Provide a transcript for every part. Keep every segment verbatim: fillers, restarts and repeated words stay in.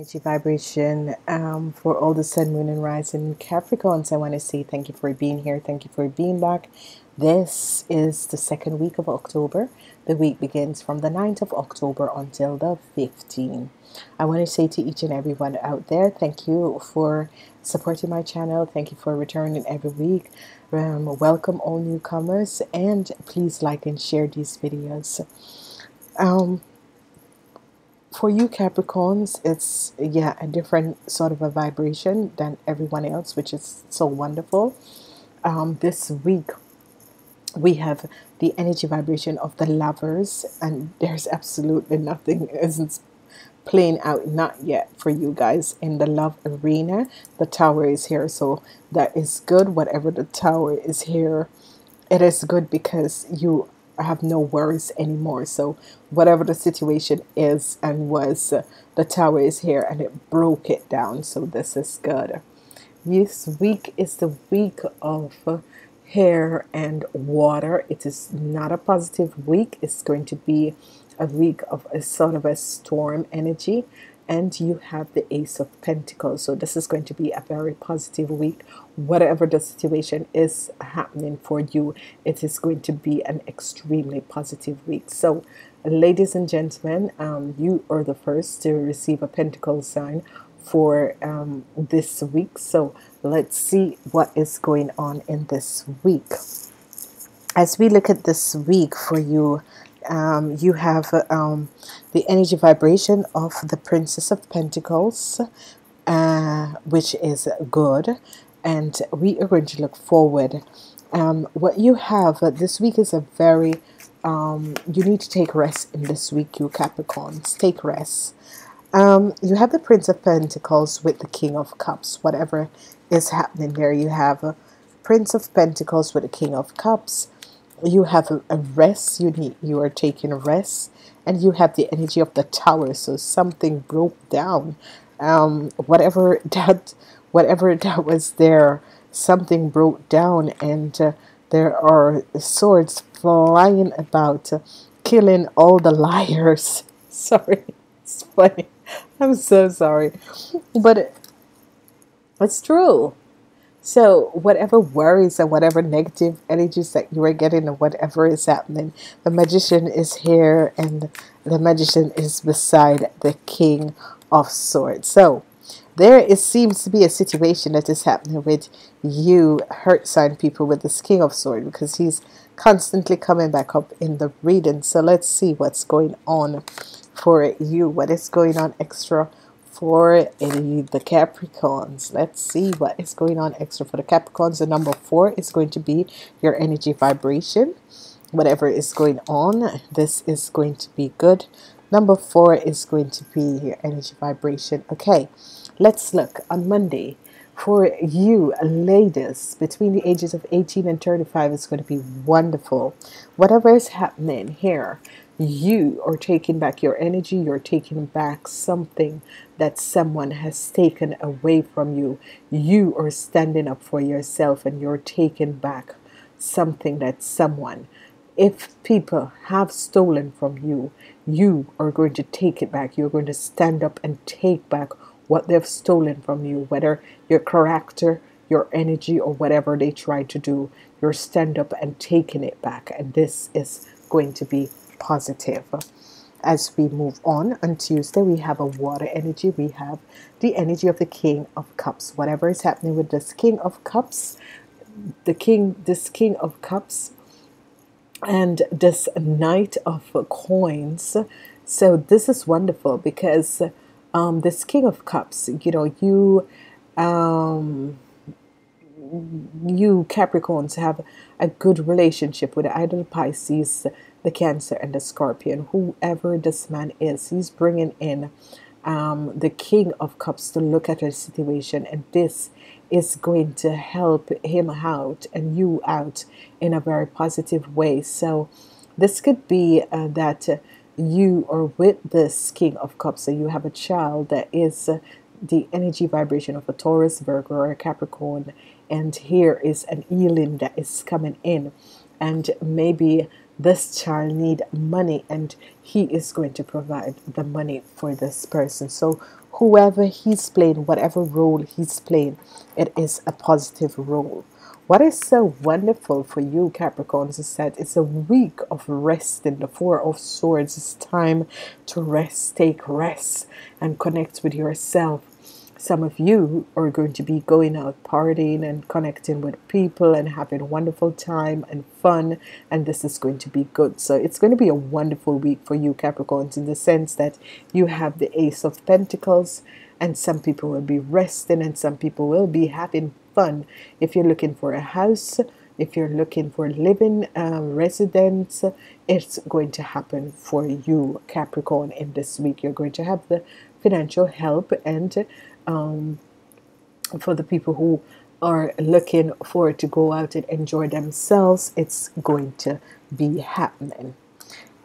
Energy vibration um, for all the sun, moon, and rising Capricorns. I want to say thank you for being here. Thank you for being back. This is the second week of October. The week begins from the ninth of October until the fifteenth. I want to say to each and everyone out there, thank you for supporting my channel. Thank you for returning every week. Um, welcome all newcomers, and please like and share these videos. Um, For you Capricorns, it's yeah a different sort of a vibration than everyone else, which is so wonderful. Um, this week we have the energy vibration of the Lovers, and there's absolutely nothing isn't playing out not yet for you guys in the love arena. The Tower is here, so that is good. Whatever the Tower is here, it is good because you have no worries anymore. So whatever the situation is and was, uh, the Tower is here and it broke it down, so this is good. This week is the week of uh, air and water. It is not a positive week. It's going to be a week of a sort of a storm energy, and you have the Ace of Pentacles, so this is going to be a very positive week. Whatever the situation is happening for you, it is going to be an extremely positive week. So ladies and gentlemen, um, you are the first to receive a pentacle sign for um, this week, so let's see what is going on in this week. As we look at this week for you, um, you have um, the energy vibration of the Princess of Pentacles, uh, which is good, and we are going to look forward. Um, what you have uh, this week is a very um, you need to take rest in this week, you Capricorns. Take rest. Um, you have the Prince of Pentacles with the King of Cups. Whatever is happening there, you have a Prince of Pentacles with the King of Cups. You have a, a rest. You need. You are taking a rest, and you have the energy of the Tower. So something broke down. Um, whatever that, whatever that was there, something broke down, and uh, there are swords flying about, uh, killing all the liars. Sorry. It's funny. I'm so sorry, but it, it's true. So whatever worries and whatever negative energies that you are getting or whatever is happening, the Magician is here, and the Magician is beside the King of Swords. So there it seems to be a situation that is happening with you hurt sign people with this King of Swords, because he's constantly coming back up in the reading. So let's see what's going on for you. What is going on extra for uh, the Capricorns? Let's see what is going on extra for the Capricorns. The number four is going to be your energy vibration. Whatever is going on, this is going to be good. Number four is going to be your energy vibration. Okay, let's look on Monday. For you ladies between the ages of eighteen and thirty-five, it's going to be wonderful. Whatever is happening here, you are taking back your energy. You're taking back something that someone has taken away from you. You are standing up for yourself, and you're taking back something that someone, if people have stolen from you, you are going to take it back. You're going to stand up and take back what they've stolen from you, whether your character, your energy, or whatever they try to do. You're stand up and taking it back, and this is going to be positive. As we move on, on Tuesday we have a water energy. We have the energy of the King of Cups. Whatever is happening with this King of Cups, the King, this King of Cups, and this Knight of Coins. So this is wonderful because um, this King of Cups, you know, you um, you Capricorns have a good relationship with idol Pisces, the Cancer, and the Scorpion. Whoever this man is, he's bringing in um, the King of Cups to look at a situation, and this is going to help him out and you out in a very positive way. So this could be uh, that uh, you are with this King of Cups, so you have a child that is uh, the energy vibration of a Taurus, Virgo, or a Capricorn, and here is an healing that is coming in, and maybe this child need money and he is going to provide the money for this person. So whoever he's playing, whatever role he's playing, it is a positive role. What is so wonderful for you, Capricorns, is that it's a week of rest in the Four of Swords. It's time to rest, take rest, and connect with yourself. Some of you are going to be going out partying and connecting with people and having a wonderful time and fun, and this is going to be good. So it's going to be a wonderful week for you, Capricorns, in the sense that you have the Ace of Pentacles, and some people will be resting and some people will be having fun. If you're looking for a house, if you're looking for living uh, residence, it's going to happen for you, Capricorn, in this week. You're going to have the financial help, and um, for the people who are looking forward to go out and enjoy themselves, it's going to be happening.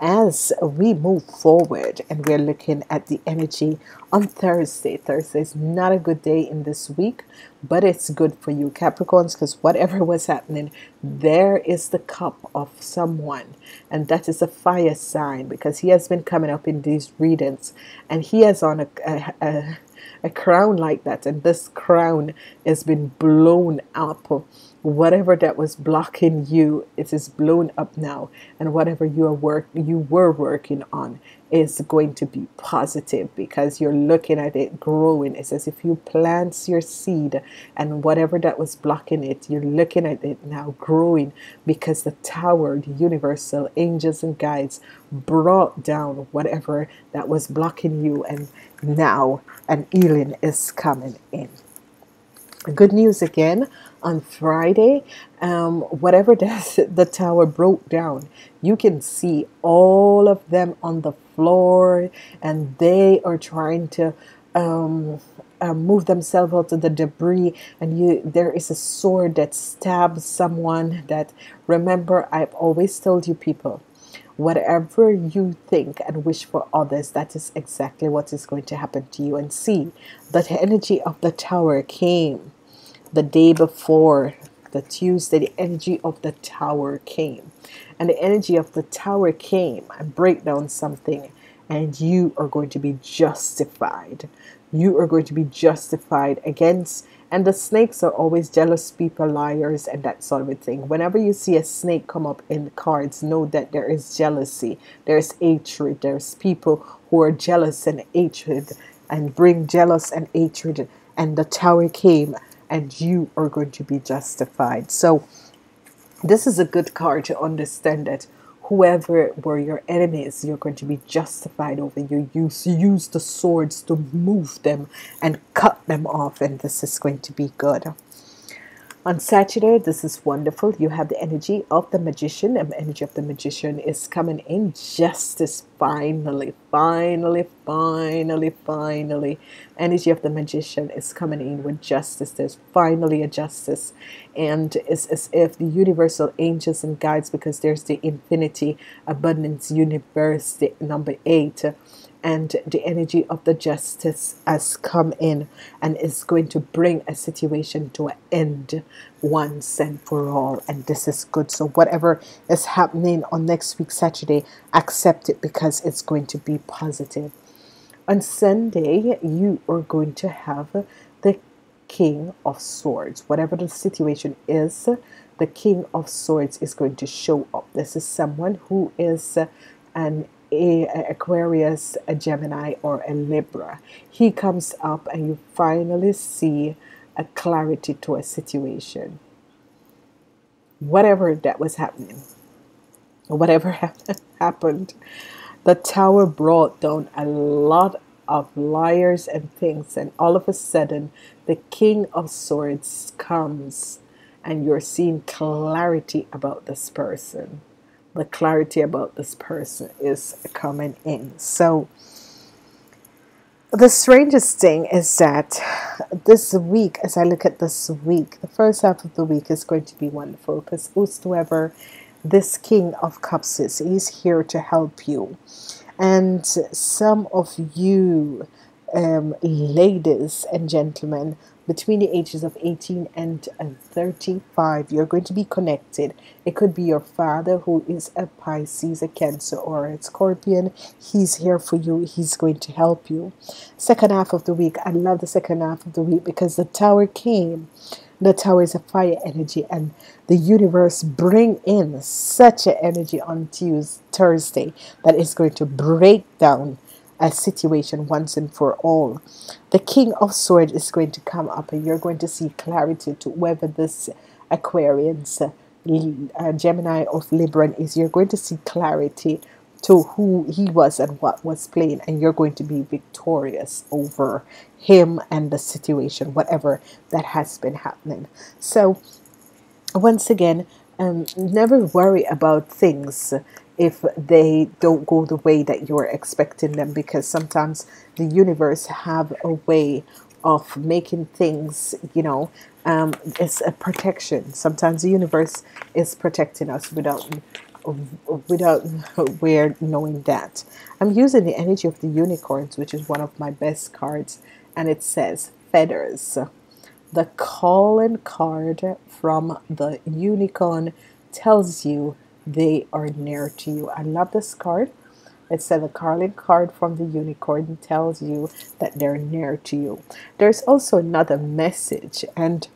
As we move forward and we're looking at the energy on Thursday, Thursday is not a good day in this week, but it's good for you, Capricorns, because whatever was happening, there is the cup of someone, and that is a fire sign, because he has been coming up in these readings and he has on a, a, a, a crown like that, and this crown has been blown up. Whatever that was blocking you, it is blown up now, and whatever you are work you were working on is going to be positive, because you're looking at it growing. It's as if you plant your seed, and whatever that was blocking it, you're looking at it now growing, because the tower, the universal angels and guides, brought down whatever that was blocking you, and now an healing is coming in. Good news again on Friday. Um, whatever that the tower broke down, you can see all of them on the floor, and they are trying to um, uh, move themselves out of the debris. And you, there is a sword that stabs someone. That, remember, I've always told you people, whatever you think and wish for others, that is exactly what is going to happen to you. And see, that energy of the tower came the day before, the Tuesday, the energy of the tower came. And the energy of the tower came and break down something, and you are going to be justified. You are going to be justified against, and the snakes are always jealous people, liars, and that sort of a thing. Whenever you see a snake come up in cards, know that there is jealousy, there's hatred, there's people who are jealous and hatred, and bring jealous and hatred, and the tower came, and you are going to be justified. So this is a good card to understand that whoever were your enemies, you're going to be justified over. You use, use the swords to move them and cut them off, and this is going to be good. On Saturday, this is wonderful. You have the energy of the Magician, and the energy of the Magician is coming in. Justice, finally, finally, finally, finally. Energy of the Magician is coming in with justice. There's finally a justice. And it's as if the universal angels and guides, because there's the infinity, abundance, universe, the number eight, and the energy of the justice has come in and is going to bring a situation to an end once and for all, and this is good. So whatever is happening on next week Saturday, accept it, because it's going to be positive. On Sunday, you are going to have the King of Swords. Whatever the situation is, the King of Swords is going to show up. This is someone who is an A, a Aquarius, a Gemini, or a Libra. He comes up and you finally see a clarity to a situation. Whatever that was happening, whatever happened, the tower brought down a lot of liars and things, and all of a sudden the King of Swords comes and you're seeing clarity about this person. The clarity about this person is coming in. So the strangest thing is that this week, as I look at this week, the first half of the week is going to be wonderful, because whosoever this King of Cups is, he's here to help you. And some of you um, ladies and gentlemen between the ages of eighteen and thirty-five, you're going to be connected. It could be your father, who is a Pisces, a Cancer, or a Scorpion. He's here for you. He's going to help you. Second half of the week. I love the second half of the week because the Tower came. The Tower is a fire energy, and the universe bring in such an energy on Tuesday, Thursday, that is going to break down a situation once and for all. The King of Swords is going to come up, and you're going to see clarity to whether this Aquarius, uh, Gemini, or Libran is. You're going to see clarity to who he was and what was playing, and you're going to be victorious over him and the situation, whatever that has been happening. So once again, um, never worry about things if they don't go the way that you're expecting them, because sometimes the universe have a way of making things, you know, um, it's a protection. Sometimes the universe is protecting us without without we're knowing that. I'm using the energy of the unicorns, which is one of my best cards, and it says feathers. The calling card from the unicorn tells you they are near to you. I love this card. It said the calling card from the unicorn tells you that they're near to you. There's also another message, and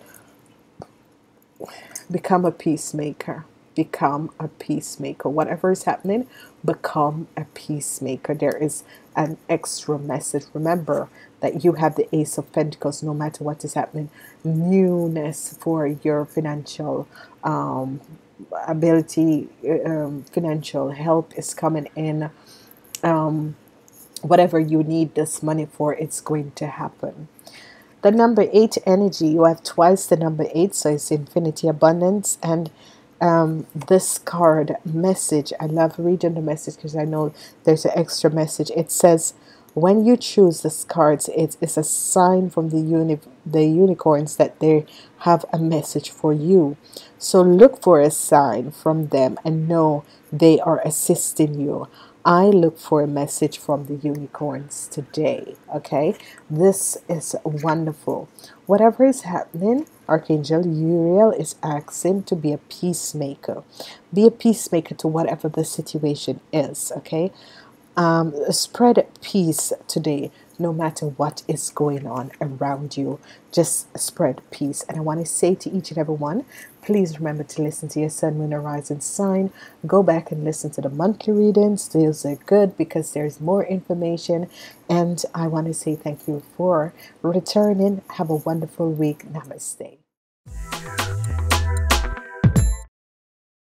become a peacemaker. Become a peacemaker. Whatever is happening, become a peacemaker. There is an extra message. Remember that you have the Ace of Pentacles. No matter what is happening, newness for your financial um, ability, um, financial help is coming in. Um, whatever you need this money for, it's going to happen. The number eight energy, you have twice the number eight, so it's infinity, abundance. And um, this card message, I love reading the message because I know there's an extra message. It says, when you choose these cards, it is a sign from the uni the unicorns that they have a message for you. So look for a sign from them and know they are assisting you. I look for a message from the unicorns today. Okay, this is wonderful. Whatever is happening, Archangel Uriel is asking to be a peacemaker. Be a peacemaker to whatever the situation is. Okay. Um, spread peace today, no matter what is going on around you. Just spread peace. And I want to say to each and every one, please remember to listen to your sun, moon, and rising sign. Go back and listen to the monthly readings. Those are good because there's more information. And I want to say thank you for returning. Have a wonderful week. Namaste.